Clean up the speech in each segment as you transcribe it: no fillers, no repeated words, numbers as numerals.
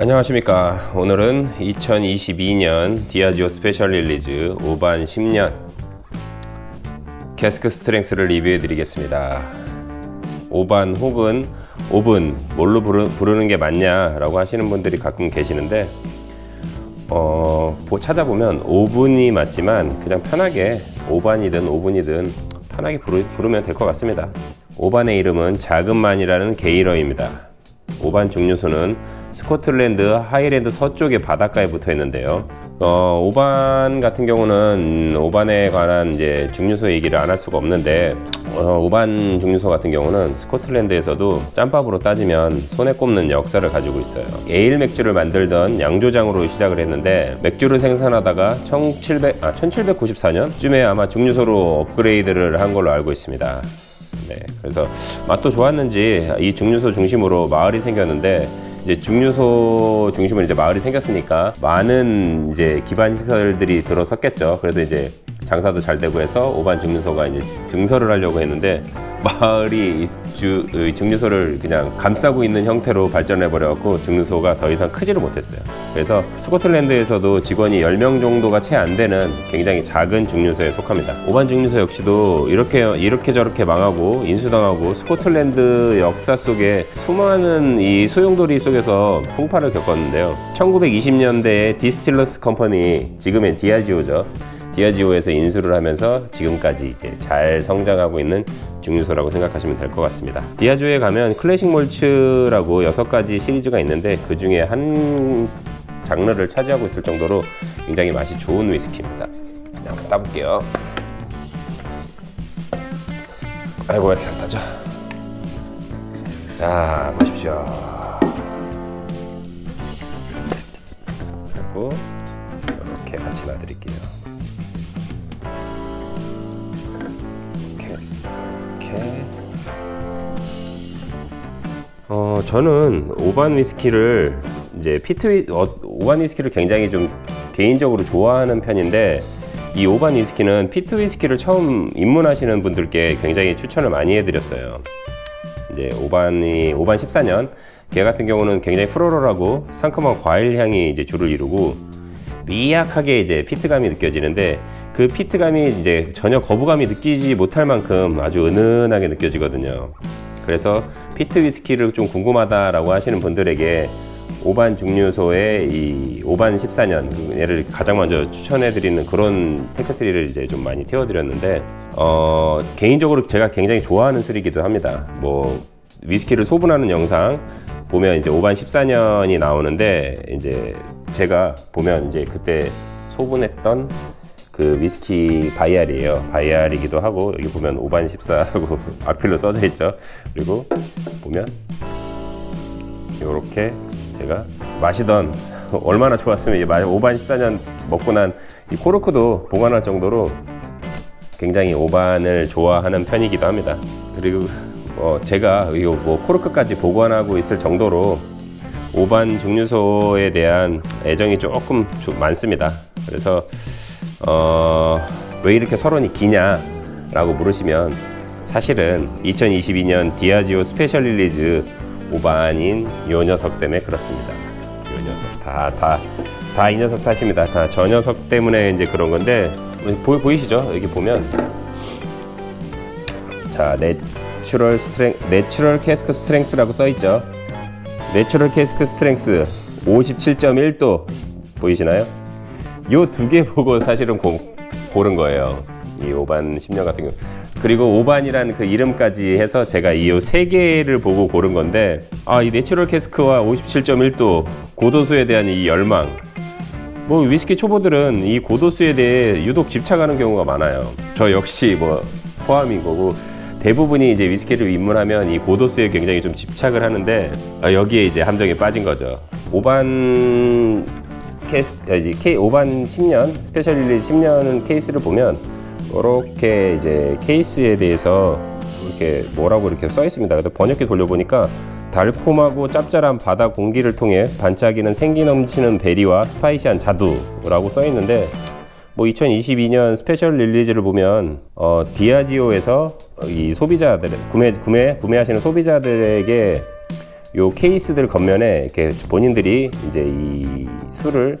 안녕하십니까. 오늘은 2022년 디아지오 스페셜 릴리즈 오반 10년 캐스크 스트렝스를 리뷰해 드리겠습니다. 오반 혹은 오븐 뭘로 부르는 게 맞냐 라고 하시는 분들이 가끔 계시는데 찾아보면 오븐이 맞지만 그냥 편하게 오반이든 오븐이든 편하게 부르면 될 것 같습니다. 오반의 이름은 자금만이라는 게이러입니다. 오반 증류소는 스코틀랜드 하이랜드 서쪽의 바닷가에 붙어 있는데요. 오반 같은 경우는 오반에 관한 이제 증류소 얘기를 안 할 수가 없는데 오반 증류소 같은 경우는 스코틀랜드에서도 짬밥으로 따지면 손에 꼽는 역사를 가지고 있어요. 에일 맥주를 만들던 양조장으로 시작을 했는데 맥주를 생산하다가 1794년쯤에 아마 증류소로 업그레이드를 한 걸로 알고 있습니다. 네, 그래서 맛도 좋았는지 이 증류소 중심으로 마을이 생겼는데 이제 증류소 중심으로 이제 마을이 생겼으니까 많은 이제 기반 시설들이 들어섰겠죠. 그래서 이제 장사도 잘 되고 해서 오반 증류소가 이제 증설을 하려고 했는데 마을이 증류소를 그냥 감싸고 있는 형태로 발전해 버려갖고 증류소가 더 이상 크지를 못했어요. 그래서 스코틀랜드에서도 직원이 10명 정도가 채 안 되는 굉장히 작은 증류소에 속합니다. 오반 증류소 역시도 이렇게 저렇게 망하고 인수당하고 스코틀랜드 역사 속에 수많은 이 소용돌이 속에서 풍파를 겪었는데요. 1920년대에 디스틸러스 컴퍼니, 지금의 디아지오죠. 디아지오에서 인수를 하면서 지금까지 이제 잘 성장하고 있는 증류소라고 생각하시면 될 것 같습니다. 디아지오에 가면 클래식 몰츠라고 6가지 시리즈가 있는데 그 중에 한 장르를 차지하고 있을 정도로 굉장히 맛이 좋은 위스키입니다. 한번 따볼게요. 아이고 왜 이렇게 안 따죠? 자, 보십시오. 그리고 이렇게 같이 놔드릴게요. 저는 오반 위스키를 오반 위스키를 굉장히 좀 개인적으로 좋아하는 편인데 이 오반 위스키는 피트 위스키를 처음 입문하시는 분들께 굉장히 추천을 많이 해드렸어요. 이제 오반 14년 걔 같은 경우는 굉장히 프로럴하고 상큼한 과일 향이 이제 주를 이루고 미약하게 이제 피트감이 느껴지는데 그 피트감이 이제 전혀 거부감이 느끼지 못할 만큼 아주 은은하게 느껴지거든요. 그래서 피트 위스키를 좀 궁금하다라고 하시는 분들에게 오반 증류소의 이 오반 14년 얘를 가장 먼저 추천해드리는 그런 테크트리를 이제 좀 많이 태워드렸는데 개인적으로 제가 굉장히 좋아하는 술이기도 합니다. 뭐 위스키를 소분하는 영상 보면 이제 오반 14년이 나오는데 이제 제가 보면 이제 그때 소분했던 그 위스키 바이알이에요. 바이알이기도 하고 여기 보면 오반 14라고 악필로 써져 있죠. 그리고 보면 이렇게 제가 마시던 얼마나 좋았으면 이제 오반 14년 먹고 난 이 코르크도 보관할 정도로 굉장히 오반을 좋아하는 편이기도 합니다. 그리고 제가 이 코르크까지 보관하고 있을 정도로 오반 증류소에 대한 애정이 조금 많습니다. 그래서 왜 이렇게 서론이 기냐 라고 물으시면 사실은 2022년 디아지오 스페셜 릴리즈 오반인 요 녀석 때문에 그렇습니다. 요 녀석 다 이 녀석 탓입니다. 다 저 녀석 때문에 이제 그런 건데 보이시죠? 여기 보면 자 내추럴 캐스크 스트렝스라고 써있죠. 내추럴 캐스크 스트렝스 57.1도 보이시나요? 요 두 개 보고 사실은 고른 거예요. 이 오반 10년 같은 경우. 그리고 오반이라는 그 이름까지 해서 제가 이 세 개를 보고 고른 건데 이 내추럴 캐스크와 57.1도 고도수에 대한 이 열망. 뭐 위스키 초보들은 이 고도수에 대해 유독 집착하는 경우가 많아요. 저 역시 뭐 포함인 거고 대부분이 이제 위스키를 입문하면 이 고도수에 굉장히 좀 집착을 하는데 여기에 이제 함정에 빠진 거죠. 오반 10년 스페셜 릴리즈 10년은 케이스를 보면 이렇게 이제 케이스에 대해서 이렇게 뭐라고 이렇게 써 있습니다. 그래서 번역기 돌려보니까 달콤하고 짭짤한 바다 공기를 통해 반짝이는 생기 넘치는 베리와 스파이시한 자두라고 써 있는데 뭐 2022년 스페셜 릴리즈를 보면 디아지오에서 이 소비자들 구매하시는 소비자들에게 요 케이스들 겉면에 이렇게 본인들이 이제 이 술을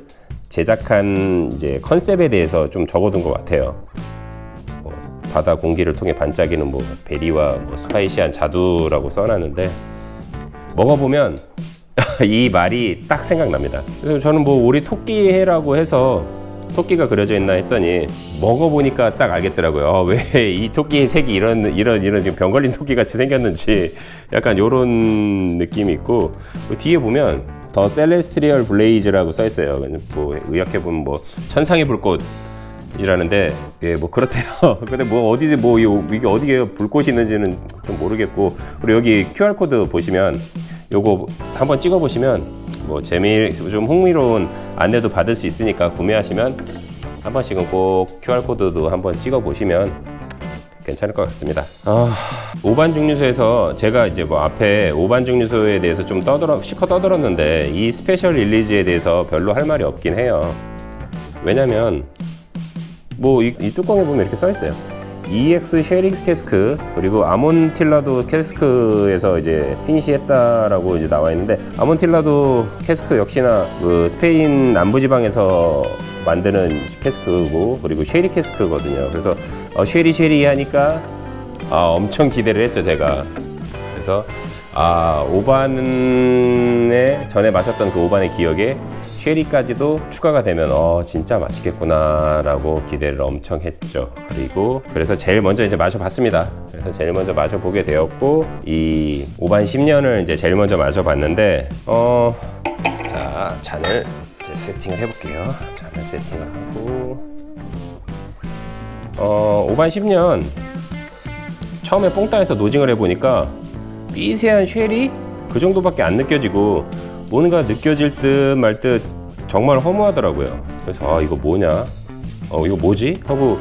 제작한 이제 컨셉에 대해서 좀 적어둔 것 같아요. 뭐 바다 공기를 통해 반짝이는 뭐 베리와 뭐 스파이시한 자두라고 써놨는데, 먹어보면 이 말이 딱 생각납니다. 그래서 저는 뭐 우리 토끼해라고 해서 토끼가 그려져 있나 했더니 먹어보니까 딱 알겠더라고요. 왜 이 토끼의 색이 이런 지금 병 걸린 토끼 같이 생겼는지 약간 요런 느낌이 있고, 뒤에 보면 더 셀레스트리얼 블레이즈라고 써 있어요. 뭐 의역해 보면 뭐 천상의 불꽃이라는데, 예, 뭐 그렇대요. 근데 뭐 어디지, 뭐 이게 어디에 불꽃이 있는지는 좀 모르겠고, 그리고 여기 QR 코드 보시면 요거 한번 찍어 보시면 뭐 좀 흥미로운 안내도 받을 수 있으니까 구매하시면 한 번씩은 꼭 QR코드도 한번 찍어 보시면 괜찮을 것 같습니다. 오반 증류소에서 제가 이제 뭐 앞에 오반 증류소에 대해서 좀 떠들었는데 이 스페셜 릴리즈에 대해서 별로 할 말이 없긴 해요. 왜냐면 뭐 이 뚜껑에 보면 이렇게 써 있어요. EX 쉐리 캐스크 그리고 아몬틸라도 캐스크에서 이제 피니시했다라고 이제 나와 있는데, 아몬틸라도 캐스크 역시나 그 스페인 남부지방에서 만드는 캐스크고 그리고 쉐리 캐스크거든요. 그래서 쉐리 하니까 엄청 기대를 했죠 제가. 그래서 오반에 전에 마셨던 그 오반의 기억에 쉐리까지도 추가가 되면 진짜 맛있겠구나 라고 기대를 엄청 했죠. 그리고 그래서 제일 먼저 이제 마셔봤습니다. 그래서 제일 먼저 마셔보게 되었고, 이 오반 10년을 이제 제일 먼저 마셔봤는데, 자, 잔을 이제 세팅을 해볼게요. 잔을 세팅을 하고, 오반 10년 처음에 뽕따에서 노징을 해보니까 미세한 쉐리? 그 정도밖에 안 느껴지고 뭔가 느껴질 듯 말 듯 정말 허무하더라고요. 그래서 이거 뭐냐? 이거 뭐지? 하고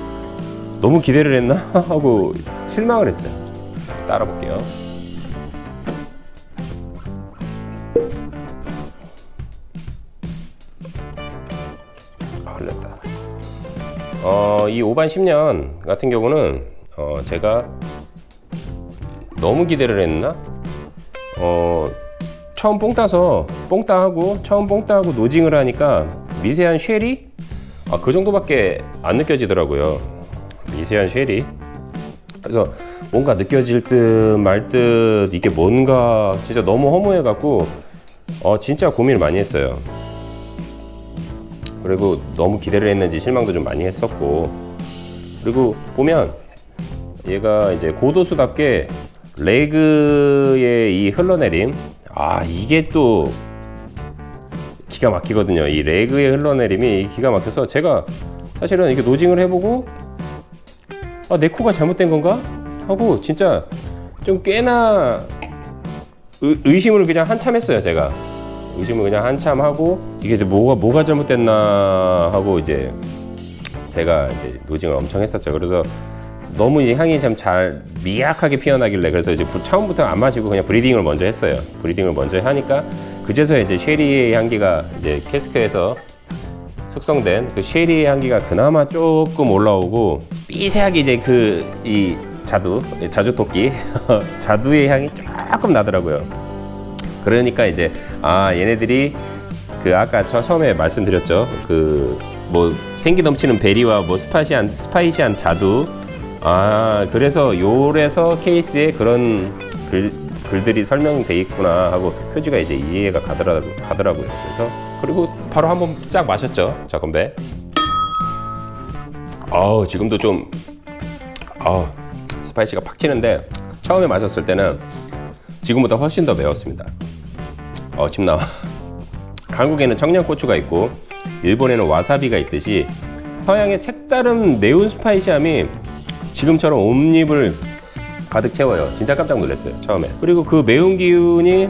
너무 기대를 했나? 하고 실망을 했어요. 따라 볼게요. 흘렸다. 이 오반 10년 같은 경우는 제가 너무 기대를 했나? 처음 뽕따하고 노징을 하니까 미세한 쉐리? 그 정도밖에 안 느껴지더라고요. 미세한 쉐리. 그래서 뭔가 느껴질 듯 말 듯 이게 뭔가 진짜 너무 허무해갖고 진짜 고민을 많이 했어요. 그리고 너무 기대를 했는지 실망도 좀 많이 했었고, 그리고 보면 얘가 이제 고도수답게 레그의 이 흘러내림, 이게 또 기가 막히거든요. 이 레그의 흘러내림이 기가 막혀서 제가 사실은 이렇게 노징을 해보고 내 코가 잘못된 건가? 하고 진짜 좀 꽤나 의심을 그냥 한참 했어요. 제가 의심을 그냥 한참 하고 이게 이제 뭐가 잘못됐나 하고 이제 제가 이제 노징을 엄청 했었죠. 그래서 너무 이 향이 참 잘 미약하게 피어나길래, 그래서 이제 처음부터 안 마시고 그냥 브리딩을 먼저 했어요. 브리딩을 먼저 하니까 그제서야 이제 쉐리의 향기가 이제 캐스크에서 숙성된 그 쉐리의 향기가 그나마 조금 올라오고, 미세하게 이제 그 이 자주토끼 자두의 향이 조금 나더라고요. 그러니까 이제 얘네들이 그 아까 처음에 말씀드렸죠. 그 뭐 생기 넘치는 베리와 뭐 스파이시한 자두, 그래서 요래서 케이스에 그런 글들이 설명돼 있구나 하고 표지가 이제 이해가 가더라고요. 그래서 그리고 바로 한번 쫙 마셨죠. 자, 건배. 지금도 좀 스파이시가 팍 치는데 처음에 마셨을 때는 지금보다 훨씬 더 매웠습니다. 침 나와. 한국에는 청양고추가 있고 일본에는 와사비가 있듯이 서양의 색다른 매운 스파이시함이 지금처럼 온 입을 가득 채워요. 진짜 깜짝 놀랐어요 처음에. 그리고 그 매운 기운이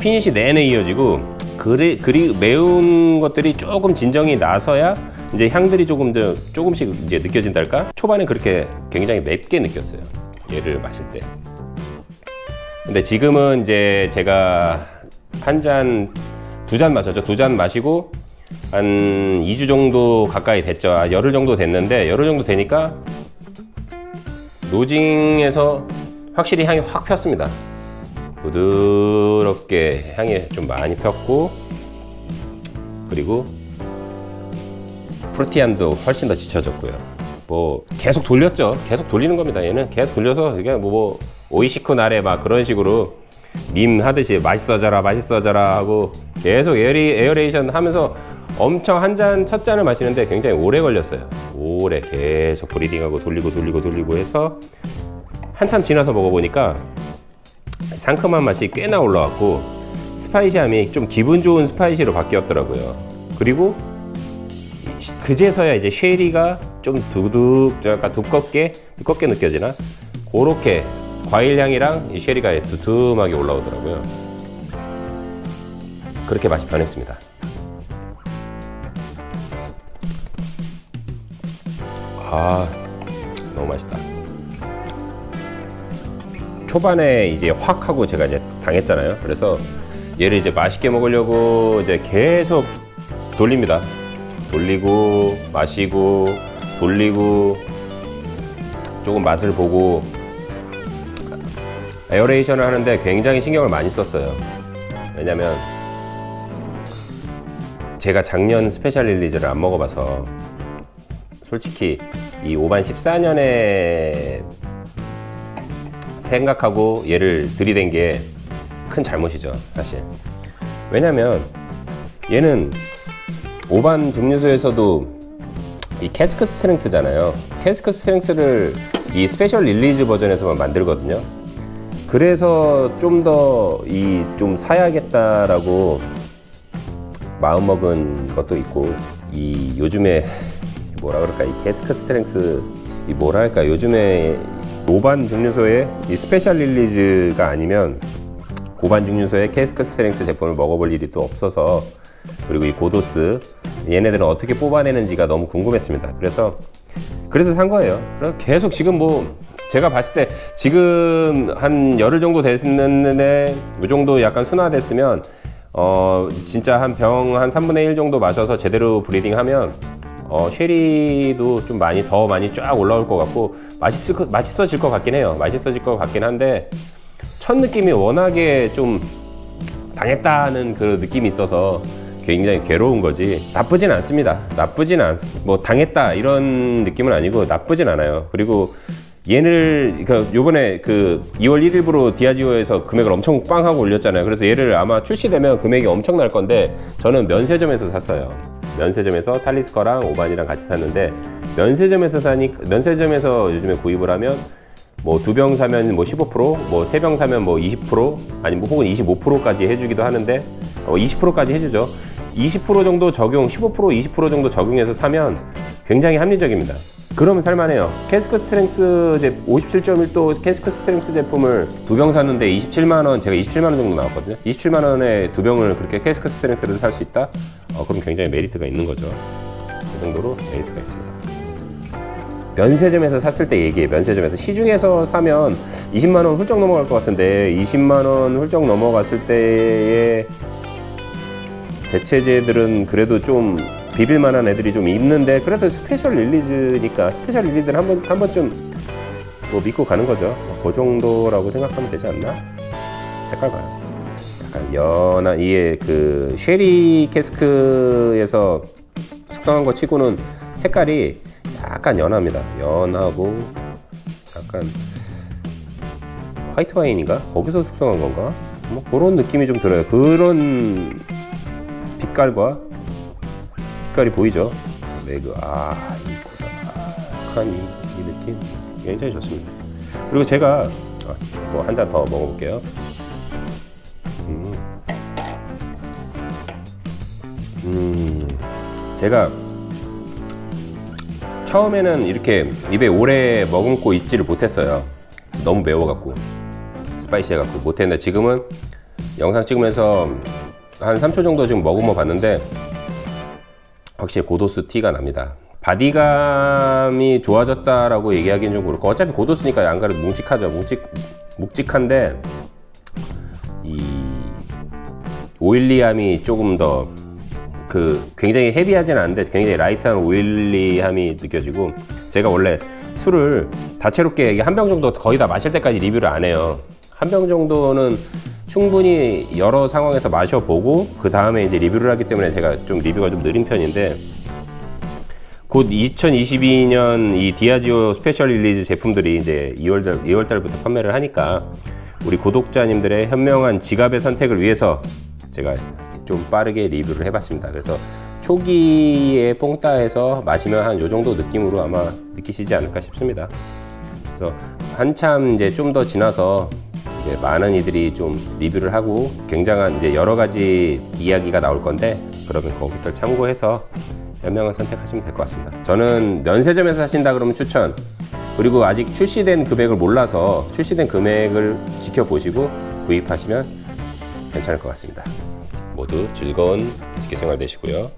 피니시 내내 이어지고, 그리 매운 것들이 조금 진정이 나서야 이제 향들이 조금씩 이제 느껴진달까? 초반에 그렇게 굉장히 맵게 느꼈어요 얘를 마실 때. 근데 지금은 이제 제가 한 잔, 두 잔 마셨죠. 두 잔 마시고 한 2주 정도 가까이 됐죠. 열흘 정도 됐는데, 열흘 정도 되니까 노징에서 확실히 향이 확 폈습니다. 부드럽게 향이 좀 많이 폈고, 그리고 프루티함도 훨씬 더 지쳐졌고요. 뭐 계속 돌렸죠. 계속 돌리는 겁니다. 얘는 계속 돌려서 이게 뭐 오이시코 나래 막 그런 식으로 밈 하듯이 맛있어져라 맛있어져라 하고 계속 에어레이션 하면서 엄청 한 잔, 첫 잔을 마시는데 굉장히 오래 걸렸어요. 오래 계속 브리딩하고 돌리고 해서 한참 지나서 먹어보니까 상큼한 맛이 꽤나 올라왔고, 스파이시함이 좀 기분 좋은 스파이시로 바뀌었더라고요. 그리고 그제서야 이제 쉐리가 좀 약간 두껍게 느껴지나? 그렇게 과일향이랑 이 쉐리가 두툼하게 올라오더라고요. 그렇게 맛이 변했습니다. 아, 너무 맛있다. 초반에 이제 확 하고 제가 이제 당했잖아요. 그래서 얘를 이제 맛있게 먹으려고 이제 계속 돌립니다. 돌리고 마시고 돌리고 조금 맛을 보고, 에어레이션을 하는데 굉장히 신경을 많이 썼어요. 왜냐면 제가 작년 스페셜 릴리즈를 안 먹어봐서 솔직히 이 오반 14년에 생각하고 얘를 들이댄 게 큰 잘못이죠, 사실. 왜냐면 얘는 오반 증류수에서도 이 캐스크 스트렝스잖아요. 캐스크 스트렝스를 이 스페셜 릴리즈 버전에서만 만들거든요. 그래서 좀 더 이 좀 사야겠다라고 마음먹은 것도 있고, 이 요즘에 뭐라 그럴까, 이 캐스크 스트렝스, 이 뭐랄까, 요즘에 오반 증류소의 이 스페셜 릴리즈가 아니면 오반 증류소의 캐스크 스트렝스 제품을 먹어볼 일이 또 없어서, 그리고 이 고도스 얘네들은 어떻게 뽑아내는지가 너무 궁금했습니다. 그래서 산 거예요. 계속 지금 뭐 제가 봤을 때 지금 한 열흘 정도 됐는데 이 정도 약간 순화됐으면 진짜 한 병 한 3분의 1 정도 마셔서 제대로 브리딩하면 쉐리도 좀 많이 더 많이 쫙 올라올 것 같고 맛있어질 것 같긴 해요. 맛있어질 것 같긴 한데 첫 느낌이 워낙에 좀 당했다는 그 느낌이 있어서 굉장히 괴로운 거지. 나쁘진 않습니다. 뭐 당했다 이런 느낌은 아니고 나쁘진 않아요. 그리고 얘를 요번에 그 2월 1일부로 디아지오에서 금액을 엄청 빵 하고 올렸잖아요. 그래서 얘를 아마 출시되면 금액이 엄청날 건데, 저는 면세점에서 샀어요. 면세점에서 탈리스커랑 오반이랑 같이 샀는데, 면세점에서 요즘에 구입을 하면 뭐 2병 사면 뭐 15%, 뭐 3병 사면 뭐 20%, 아니면 혹은 25%까지 해주기도 하는데, 20%까지 해주죠. 20% 정도 적용, 15%, 20% 정도 적용해서 사면 굉장히 합리적입니다. 그러면 살만해요. 캐스크 스트렝스 57.1도 캐스크 스트렝스 제품을 2병 샀는데 27만원, 제가 27만원 정도 나왔거든요. 27만원에 2병을 그렇게 캐스크 스트렝스를 살 수 있다? 그럼 굉장히 메리트가 있는 거죠. 그 정도로 메리트가 있습니다. 면세점에서 샀을 때 얘기해요. 면세점에서. 시중에서 사면 20만원 훌쩍 넘어갈 것 같은데, 20만원 훌쩍 넘어갔을 때에 대체제들은 그래도 좀 비빌만한 애들이 좀 있는데, 그래도 스페셜 릴리즈니까 스페셜 릴리즈를 한 번쯤 뭐 믿고 가는 거죠. 그 정도라고 생각하면 되지 않나? 색깔 봐요. 약간 연한, 이게 그 쉐리 캐스크에서 숙성한 거 치고는 색깔이 약간 연합니다. 연하고 약간 화이트 와인인가? 거기서 숙성한 건가? 뭐 그런 느낌이 좀 들어요. 그런 빛깔이 보이죠? 매그, 약간 이 느낌 굉장히 좋습니다. 그리고 제가 뭐 한 잔 더 먹어볼게요. 제가 처음에는 이렇게 입에 오래 머금고 있지를 못했어요. 너무 매워갖고 스파이시해갖고 못했는데, 지금은 영상 찍으면서 한 3초 정도 지금 머금어 봤는데 확실히 고도수 티가 납니다. 바디감이 좋아졌다라고 얘기하기는 좀 그렇고, 어차피 고도수니까 양가를 묵직하죠. 묵직한데 이 오일리함이 조금 더 굉장히 헤비하진 않은데 굉장히 라이트한 오일리함이 느껴지고, 제가 원래 술을 다채롭게 한 병 정도 거의 다 마실 때까지 리뷰를 안 해요. 한 병 정도는 충분히 여러 상황에서 마셔보고 그 다음에 이제 리뷰를 하기 때문에 제가 좀 리뷰가 좀 느린 편인데, 곧 2022년 이 디아지오 스페셜 릴리즈 제품들이 이제 2월달부터 판매를 하니까 우리 구독자님들의 현명한 지갑의 선택을 위해서 제가 좀 빠르게 리뷰를 해봤습니다. 그래서 초기에 뽕따에서 마시면 한 요 정도 느낌으로 아마 느끼시지 않을까 싶습니다. 그래서 한참 이제 좀 더 지나서 이제 많은 이들이 좀 리뷰를 하고 굉장한 이제 여러 가지 이야기가 나올 건데, 그러면 거기를 참고해서 현명한 선택하시면 될 것 같습니다. 저는 면세점에서 사신다 그러면 추천, 그리고 아직 출시된 금액을 몰라서 출시된 금액을 지켜보시고 구입하시면 괜찮을 것 같습니다. 모두 즐거운 식계생활 되시고요.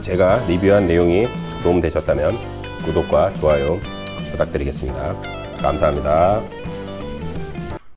제가 리뷰한 내용이 도움되셨다면 구독과 좋아요 부탁드리겠습니다. 감사합니다.